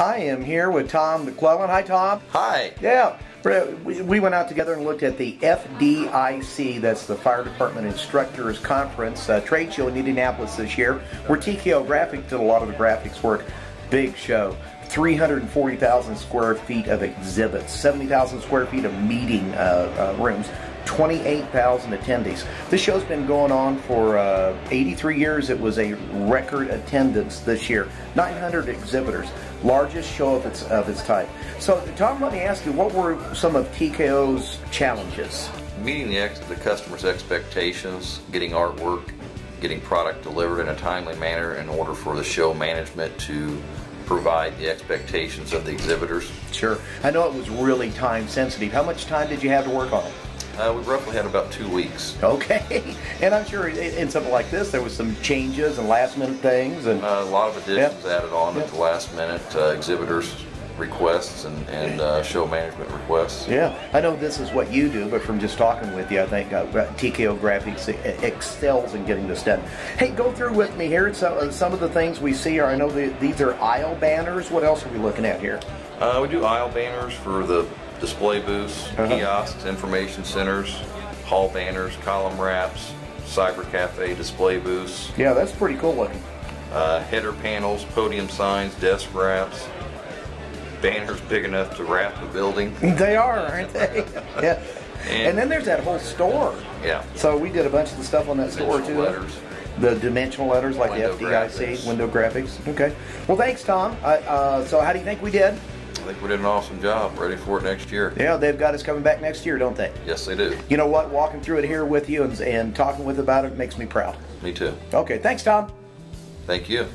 I am here with Tom McClellan. Hi, Tom. Hi. Yeah. We went out together and looked at the FDIC, that's the Fire Department Instructors Conference, trade show in Indianapolis this year, where TKO Graphix did a lot of the graphics work. Big show. 340,000 square feet of exhibits, 70,000 square feet of meeting rooms, 28,000 attendees. This show's been going on for 83 years. It was a record attendance this year. 900 exhibitors, largest show of its type. So, Tom, let me ask you, what were some of TKO's challenges? Meeting the customer's expectations, getting artwork, getting product delivered in a timely manner in order for the show management to provide the expectations of the exhibitors. Sure. I know it was really time sensitive. How much time did you have to work on it? We roughly had about 2 weeks. Okay. And I'm sure in something like this there was some changes and last minute things. And a lot of additions added on at the last minute, exhibitors requests and show management requests. Yeah, I know this is what you do, but from just talking with you, I think TKO Graphix excels in getting this done. Hey, go through with me here. Some of the things we see are, I know these are aisle banners. What else are we looking at here? We do aisle banners for the display booths, kiosks, information centers, hall banners, column wraps, cyber cafe display booths. Yeah, that's pretty cool looking. Header panels, podium signs, desk wraps. Banners big enough to wrap the building. They are, aren't they? Yeah. And then there's that whole store. Yeah. So we did a bunch of the stuff on that store too. Letters. The dimensional letters, like window the FDIC, graphics. Window graphics. Okay. Well, thanks, Tom. So how do you think we did? I think we did an awesome job. Ready for it next year. Yeah, they've got us coming back next year, don't they? Yes, they do. You know what? Walking through it here with you and talking with about it makes me proud. Me too. Okay. Thanks, Tom. Thank you.